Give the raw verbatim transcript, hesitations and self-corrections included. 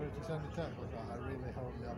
never done it, but I really hope that